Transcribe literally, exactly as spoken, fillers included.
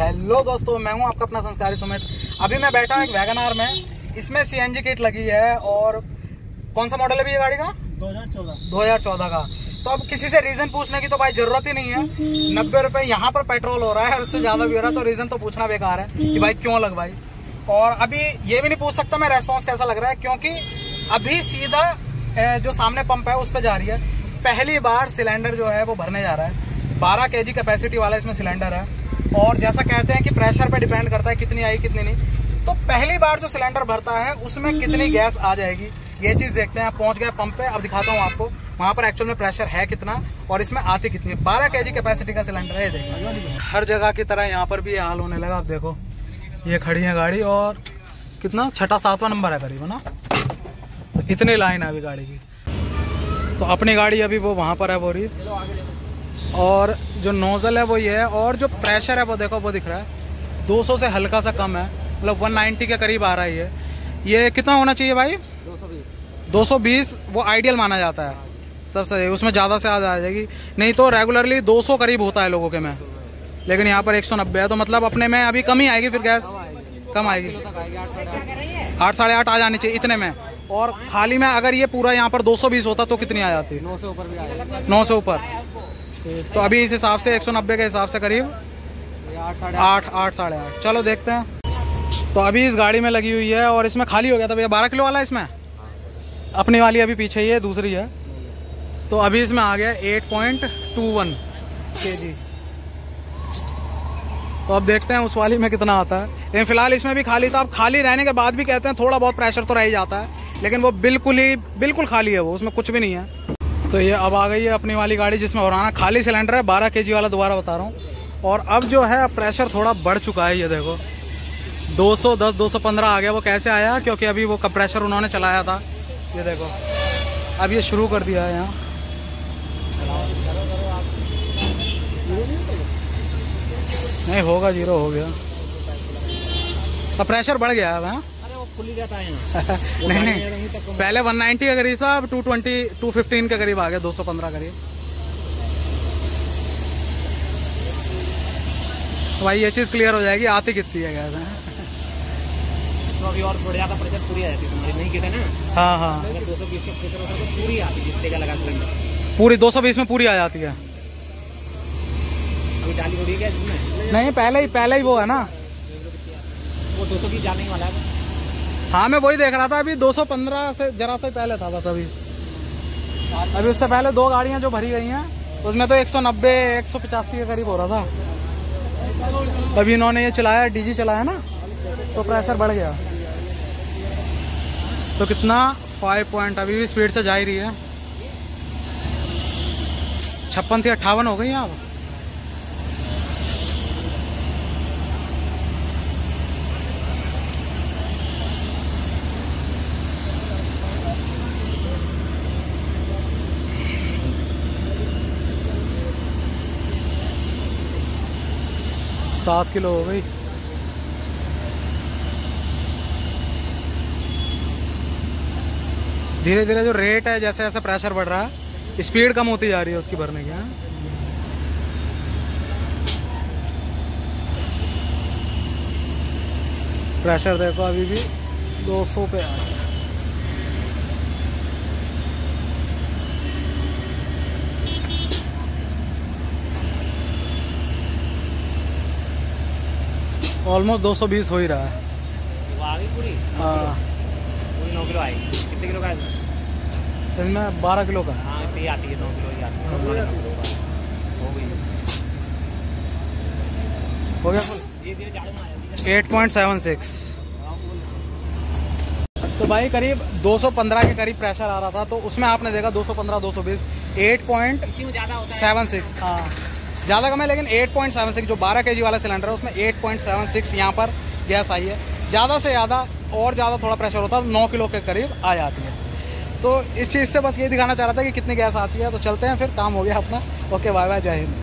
Hello दोस्तों, मैं हूं आपका अपना संस्कारी सुमित। अभी मैं बैठा हूं एक वैगन आर में, इसमें सीएनजी किट लगी है। और कौन सा मॉडल है भी ये गाड़ी का? दो हजार चौदह का। तो अब किसी से रीजन पूछने की तो भाई जरूरत ही नहीं है। नब्बे रुपए यहाँ पर पेट्रोल हो रहा है और उससे ज्यादा भी हो रहा है, तो रीजन तो पूछना बेकार है कि भाई क्यों लगवाई। और अभी ये भी नहीं पूछ सकता मैं रेस्पॉन्स कैसा लग रहा है, क्योंकि अभी सीधा जो सामने पंप है उस पर जा रही है। पहली बार सिलेंडर जो है वो भरने जा रहा है। बारह केजी कैपेसिटी वाला इसमें सिलेंडर है। और जैसा कहते हैं कि प्रेशर पे डिपेंड करता है कितनी आई कितनी नहीं, तो पहली बार जो सिलेंडर भरता है उसमें कितनी गैस आ जाएगी ये चीज देखते हैं। पहुंच गए पंप पे, अब दिखाता हूँ आपको वहाँ पर एक्चुअल में प्रेशर है कितना और इसमें आती कितनी। बारह के जी कैपेसिटी का सिलेंडर है, ये देखिए। हर जगह की तरह यहाँ पर भी हाल होने लगा। आप देखो ये खड़ी है गाड़ी और कितना छठा सातवां नंबर है करीब ना, इतनी लाइन है अभी गाड़ी की। तो अपनी गाड़ी अभी वो वहाँ पर है बोरी, और जो नोजल है वो ये है। और जो प्रेशर है वो देखो वो दिख रहा है दो सौ से हल्का सा कम है, मतलब एक सौ नब्बे के करीब आ रहा है। ये ये कितना होना चाहिए भाई? दो सौ बीस वो आइडियल माना जाता है सबसे, उसमें ज़्यादा से ज़्यादा आ जाएगी। नहीं तो रेगुलरली दो सौ करीब होता है लोगों के में, लेकिन यहाँ पर एक सौ नब्बे है, तो मतलब अपने में अभी कम ही आएगी फिर गैस, कम आएगी। आठ साढ़े आठ आ जानी चाहिए इतने में। और खाली में अगर ये पूरा यहाँ पर दो सौ बीस होता तो कितनी आ जाती है? नौ सौ ऊपर भी आ जाती, नौ सौ ऊपर। तो अभी इस हिसाब से एक सौ नब्बे के हिसाब से करीब आठ आठ साढ़े आठ। चलो देखते हैं। तो अभी इस गाड़ी में लगी हुई है और इसमें खाली हो गया था भैया। बारह किलो वाला इसमें अपनी वाली अभी पीछे ही है, दूसरी है। तो अभी इसमें आ गया आठ पॉइंट दो एक केजी। तो अब देखते हैं उस वाली में कितना आता है। लेकिन फिलहाल इसमें भी खाली था। अब खाली रहने के बाद भी कहते हैं थोड़ा बहुत प्रेशर तो रह ही जाता है, लेकिन वो बिल्कुल ही बिल्कुल खाली है, वो उसमें कुछ भी नहीं है। तो ये अब आ गई है अपनी वाली गाड़ी जिसमें पुराना खाली सिलेंडर है, बारह केजी वाला, दोबारा बता रहा हूँ। और अब जो है प्रेशर थोड़ा बढ़ चुका है, ये देखो दो सौ दस, दो सौ पंद्रह आ गया। वो कैसे आया? क्योंकि अभी वो कंप्रेशर उन्होंने चलाया था, ये देखो अब ये शुरू कर दिया है यहाँ। नहीं होगा, जीरो हो गया तो प्रेशर बढ़ गया है वहाँ। नहीं नहीं, पहले एक सौ नब्बे के करीब था, अब दो सौ बीस, दो सौ पंद्रह के करीब आ गया, दो सौ पंद्रह करीब। तो भाई ये चीज़ क्लियर हो जाएगी आती कितनी है गैस। तो अभी और बढ़ जाता प्रेशर पूरी आ जाती, नहीं कहते ना। हाँ हाँ, दो सौ बीस के प्रेशर होता तो पूरी आती, जितने का लगा सिलेंडर पूरी दो सौ बीस में पूरी आ जाती है। अभी डाली थोड़ी है इसमें, नहीं पहले ही पहले ही वो है ना, वो दो सौ बीस जाने वाला है। हाँ मैं वही देख रहा था, अभी दो सौ पंद्रह से जरा से पहले था बस। अभी अभी उससे पहले दो गाड़ियां जो भरी गई हैं उसमें तो एक सौ नब्बे, एक सौ पचासी के करीब हो रहा था। तभी इन्होंने ये चलाया, डीजी चलाया ना, तो प्रेशर बढ़ गया। तो कितना पाँच पॉइंट अभी भी स्पीड से जा ही रही है। छप्पन थी, अट्ठावन हो गई आप। सात किलो हो गई। धीरे धीरे जो रेट है, जैसे जैसे प्रेशर बढ़ रहा है स्पीड कम होती जा रही है उसकी भरने की। प्रेशर देखो अभी भी दो सौ पे आ रहा है। ऑलमोस्ट दो सौ बीस हो ही रहा है। पूरी नौ किलो आई। कितने किलो का है? इनमें बारह किलो का। हाँ इतनी आती है, नौ किलो ही आती है। हो गई, हो गया फुल आठ पॉइंट सात छह। तो भाई करीब दो सौ पंद्रह के करीब प्रेशर आ रहा था, तो उसमें आपने देखा दो सौ पंद्रह, दो सौ बीस, आठ पॉइंट सात छह। हाँ ज़्यादा कम है, लेकिन आठ पॉइंट सात छह जो बारह केजी वाला सिलेंडर है उसमें आठ पॉइंट सात छह यहाँ पर गैस आई है। ज़्यादा से ज़्यादा और ज़्यादा थोड़ा प्रेशर होता है नौ किलो के करीब आ जाती है। तो इस चीज़ से बस ये दिखाना चाह रहा था कि कितनी गैस आती है। तो चलते हैं, फिर काम हो गया अपना। ओके, बाय बाय, जय हिंद।